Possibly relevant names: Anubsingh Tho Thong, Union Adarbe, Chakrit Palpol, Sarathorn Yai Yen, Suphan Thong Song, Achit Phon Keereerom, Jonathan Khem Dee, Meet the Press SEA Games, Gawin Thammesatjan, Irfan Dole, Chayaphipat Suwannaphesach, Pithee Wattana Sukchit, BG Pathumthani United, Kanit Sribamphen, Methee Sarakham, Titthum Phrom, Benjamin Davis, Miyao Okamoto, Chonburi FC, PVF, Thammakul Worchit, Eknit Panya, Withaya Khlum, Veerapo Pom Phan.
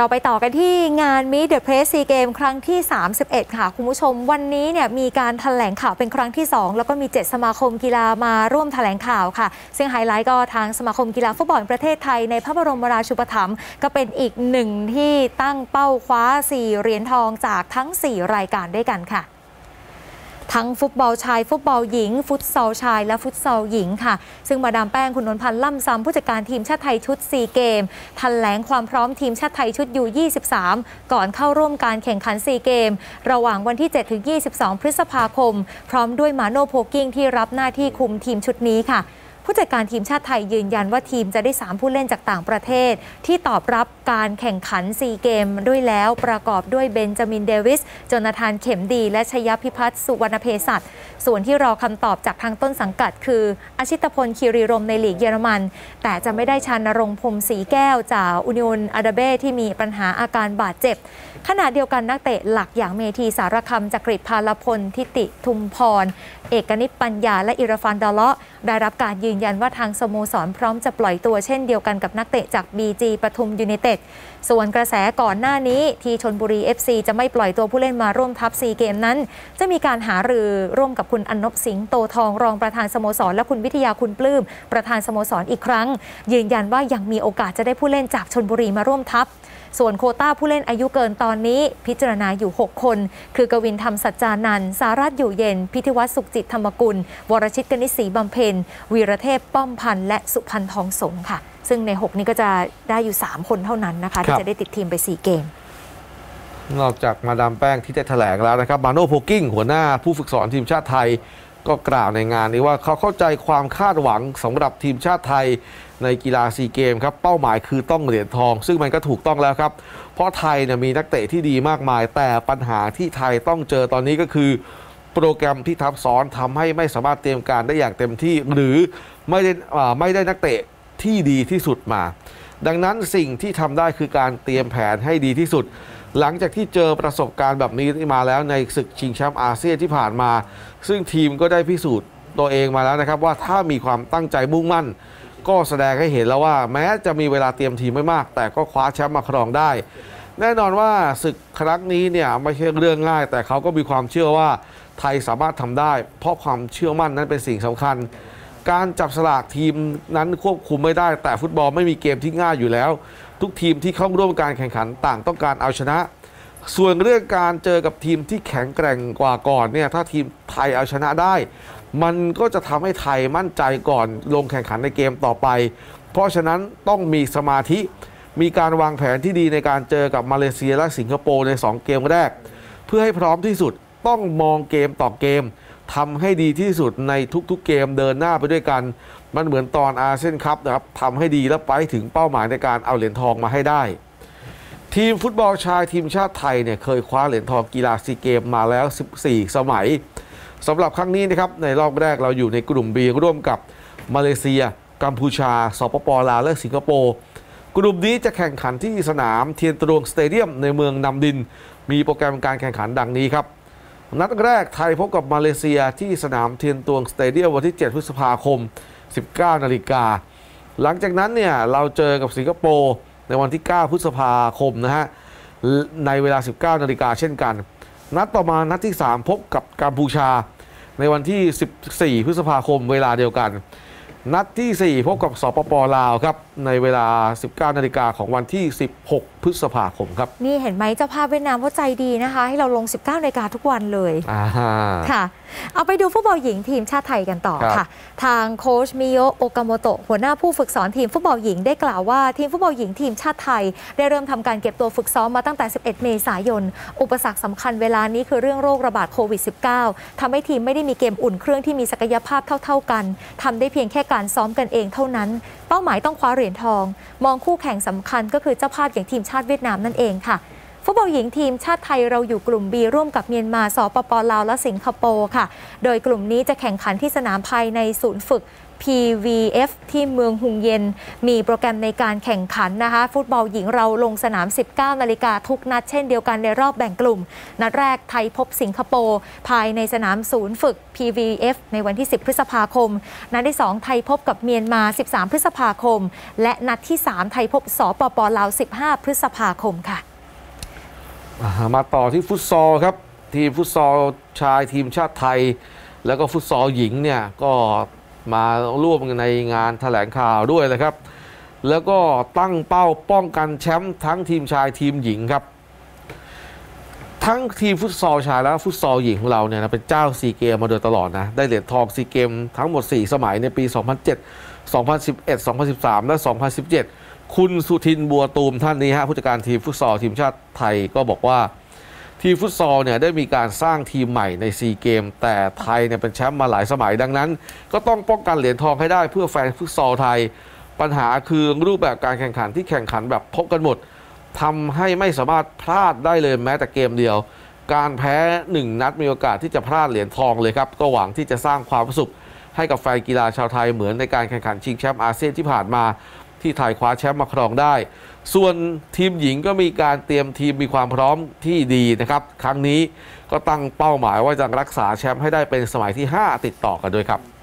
เราไปต่อกันที่งาน Meet the Press SEA Games ครั้งที่31ค่ะคุณผู้ชมวันนี้เนี่ยมีการแถลงข่าวเป็นครั้งที่2แล้วก็มี7สมาคมกีฬามาร่วมแถลงข่าวค่ะซึ่งไฮไลท์ก็ทางสมาคมกีฬาฟุตบอลประเทศไทยในพระบรมราชูปถัมภ์ก็เป็นอีกหนึ่งที่ตั้งเป้าคว้า4เหรียญทองจากทั้ง4รายการด้วยกันค่ะทั้งฟุตบอลชายฟุตบอลหญิงฟุตซอลชายและฟุตซอลหญิงค่ะซึ่งมาดามแป้งคุณนวลพันธ์ล่ำซ้ำผู้จัดการทีมชาติไทยชุดซีเกมแถลงความพร้อมทีมชาติไทยชุดU23ก่อนเข้าร่วมการแข่งขันซีเกมระหว่างวันที่ 7-22 พฤษภาคมพร้อมด้วยมาโนโพกิ้งที่รับหน้าที่คุมทีมชุดนี้ค่ะผู้จัดการทีมชาติไทยยืนยันว่าทีมจะได้3ผู้เล่นจากต่างประเทศที่ตอบรับการแข่งขันซีเกมด้วยแล้วประกอบด้วยเบนจามินเดวิสโจนาธานเข็มดีและชยพิพัฒน์สุวรรณเภสัชส่วนที่รอคำตอบจากทางต้นสังกัดคืออาชิตพลคีรีรมในลีกเยอรมันแต่จะไม่ได้ชานรงค์พรหมศรีแก้วจากอุนิออนอาดาเบ้ที่มีปัญหาอาการบาดเจ็บขณะเดียวกันนักเตะหลักอย่างเมธีสารคำจักริดพาลพลทิติทุมพรเอกนิษฐ์ปัญญาและอิรฟานดอเลาะได้รับการยืนยันว่าทางสโมสรพร้อมจะปล่อยตัวเช่นเดียวกันกับนักเตะจาก BG ปทุมยูไนเต็ดส่วนกระแสก่อนหน้านี้ที่ชลบุรี FC จะไม่ปล่อยตัวผู้เล่นมาร่วมทัพซีเกมนั้นจะมีการหารือร่วมกับคุณอนบสิงห์โตทองรองประธานสโมสรและคุณวิทยาคุณปลื้มประธานสโมสรอีกครั้งยืนยันว่ายังมีโอกาสจะได้ผู้เล่นจากชลบุรีมาร่วมทัพส่วนโควต้าผู้เล่นอายุเกินตอนนี้พิจารณาอยู่6คนคือกวินธรรมสัจจานันท์สารัตน์อยู่เย็นพิธีวัฒน์สุขจิตธรรมกุลวรชิตกนิษฐ์ศรีบำเพ็ญวีรเทพป้อมพันธ์และสุพรรณทองสงค่ะซึ่งใน6นี้ก็จะได้อยู่3คนเท่านั้นนะคะที่จะได้ติดทีมไป4เกมนอกจากมาดามแป้งที่ได้แถลงแล้วนะครับมาโน่โพกิ้งหัวหน้าผู้ฝึกสอนทีมชาติไทยก็กล่าวในงานนี้ว่าเขาเข้าใจความคาดหวังสำหรับทีมชาติไทยในกีฬาซีเกมครับเป้าหมายคือต้องเหรียญทองซึ่งมันก็ถูกต้องแล้วครับเพราะไทยเนี่ยมีนักเตะที่ดีมากมายแต่ปัญหาที่ไทยต้องเจอตอนนี้ก็คือโปรแกรมที่ทับซ้อนทำให้ไม่สามารถเตรียมการได้อย่างเต็มที่หรือไม่ได้นักเตะที่ดีที่สุดมาดังนั้นสิ่งที่ทำได้คือการเตรียมแผนให้ดีที่สุดหลังจากที่เจอประสบการณ์แบบนี้มาแล้วในศึกชิงแชมป์อาเซียนที่ผ่านมาซึ่งทีมก็ได้พิสูจน์ตัวเองมาแล้วนะครับว่าถ้ามีความตั้งใจมุ่งมั่นก็แสดงให้เห็นแล้วว่าแม้จะมีเวลาเตรียมทีมไม่มากแต่ก็คว้าแชมป์มาครองได้แน่นอนว่าศึกครั้งนี้เนี่ยไม่ใช่เรื่องง่ายแต่เขาก็มีความเชื่อว่าไทยสามารถทำได้เพราะความเชื่อมั่นนั้นเป็นสิ่งสำคัญการจับสลากทีมนั้นควบคุมไม่ได้แต่ฟุตบอลไม่มีเกมที่ง่ายอยู่แล้วทุกทีมที่เข้าร่วมการแข่งขันต่างต้องการเอาชนะส่วนเรื่องการเจอกับทีมที่แข็งแกร่งกว่าก่อนเนี่ยถ้าทีมไทยเอาชนะได้มันก็จะทำให้ไทยมั่นใจก่อนลงแข่งขันในเกมต่อไปเพราะฉะนั้นต้องมีสมาธิมีการวางแผนที่ดีในการเจอกับมาเลเซียและสิงคโปร์ใน2เกมแรกเพื่อให้พร้อมที่สุดต้องมองเกมต่อเกมทำให้ดีที่สุดในทุกๆเกมเดินหน้าไปด้วยกันมันเหมือนตอนอาเซียนคัพนะครับทำให้ดีแล้วไปถึงเป้าหมายในการเอาเหรียญทองมาให้ได้ทีมฟุตบอลชายทีมชาติไทยเนี่ยเคยคว้าเหรียญทองกีฬาซีเกมมาแล้ว14สมัยสำหรับครั้งนี้นะครับในรอบแรกเราอยู่ในกลุ่ม B ร่วมกับมาเลเซียกัมพูชาสปป.ลาวและสิงคโปร์กลุ่มนี้จะแข่งขันที่สนามเทียนตรวงสเตเดียมในเมืองนำดินมีโปรแกรมการแข่งขันดังนี้ครับนัดแรกไทยพบกับมาเลเซียที่สนามเทียนตวงสเตเดียมวันที่7พฤษภาคม 19:00 น.หลังจากนั้นเนี่ยเราเจอกับสิงคโปร์ในวันที่9พฤษภาคมนะฮะในเวลา 19:00 น.เช่นกันนัดต่อมานัดที่3พบกับกัมพูชาในวันที่14พฤษภาคมเวลาเดียวกันนัดที่4พบกับสปป.ลาวครับในเวลา 19:00 น.ของวันที่16พฤษภาคมครับนี่เห็นไหมเจ้าภาพเวียดนามว่าใจดีนะคะให้เราลง 19:00 น.ทุกวันเลยค่ะเอาไปดูฟุตบอลหญิงทีมชาติไทยกันต่อค่ะทางโค้ชมิโยะโอกาโมโตะหัวหน้าผู้ฝึกสอนทีมฟุตบอลหญิงได้กล่าวว่าทีมฟุตบอลหญิงทีมชาติไทยได้เริ่มทำการเก็บตัวฝึกซ้อมมาตั้งแต่11เมษายนอุปสรรคสำคัญเวลานี้คือเรื่องโรคระบาดโควิด -19 ทำให้ทีมไม่ได้มีเกมอุ่นเครื่องที่มีศักยภาพเท่าๆกันทำได้เพียงแค่การซ้อมกันเองเท่านั้นเป้าหมายต้องคว้าเหรียญทองมองคู่แข่งสำคัญก็คือเจ้าภาพอย่างทีมชาติเวียดนามนั่นเองค่ะฟุตบอลหญิงทีมชาติไทยเราอยู่กลุ่ม B ร่วมกับเมียนมาสปป.ลาวและสิงคโปร์ค่ะโดยกลุ่มนี้จะแข่งขันที่สนามภายในศูนย์ฝึก PVF ที่เมืองฮุงเย็นมีโปรแกรมในการแข่งขันนะคะฟุตบอลหญิงเราลงสนาม 19 นาฬิกาทุกนัดเช่นเดียวกันในรอบแบ่งกลุ่มนัดแรกไทยพบสิงคโปร์ภายในสนามศูนย์ฝึก PVF ในวันที่10 พฤษภาคมนัดที่2ไทยพบกับเมียนมา 13 พฤษภาคมและนัดที่3ไทยพบสปป.ลาว 15 พฤษภาคมค่ะมาต่อที่ฟุตซอลครับทีมฟุตซอลชายทีมชาติไทยแล้วก็ฟุตซอลหญิงเนี่ยก็มาร่วมในงานแถลงข่าวด้วยนะครับแล้วก็ตั้งเป้าป้องกันแชมป์ทั้งทีมชายทีมหญิงครับทั้งทีมฟุตซอลชายและฟุตซอลหญิงของเราเนี่ยนะเป็นเจ้าซีเกมมาโดยตลอดนะได้เหรียญทองซีเกมทั้งหมด4สมัยในปี2007 2011 2013 และ 2017คุณสุทินบัวตูมท่านนี้ฮะผู้จัดการทีมฟุตซอลทีมชาติไทยก็บอกว่าทีมฟุตซอลเนี่ยได้มีการสร้างทีมใหม่ในซีเกมแต่ไทยเนี่ยเป็นแชมป์มาหลายสมัยดังนั้นก็ต้องป้องกันเหรียญทองให้ได้เพื่อแฟนฟุตซอลไทยปัญหาคือรูปแบบการแข่งขันที่แข่งขันแบบพบกันหมดทำให้ไม่สามารถพลาดได้เลยแม้แต่เกมเดียวการแพ้1นัดมีโอกาสที่จะพลาดเหรียญทองเลยครับก็หวังที่จะสร้างความสุขให้กับแฟนกีฬาชาวไทยเหมือนในการแข่งขันชิงแชมป์อาเซียนที่ผ่านมาที่ไทยคว้าแชมป์มาครองได้ส่วนทีมหญิงก็มีการเตรียมทีมมีความพร้อมที่ดีนะครับครั้งนี้ก็ตั้งเป้าหมายว่าจะรักษาแชมป์ให้ได้เป็นสมัยที่5ติดต่อกันด้วยครับ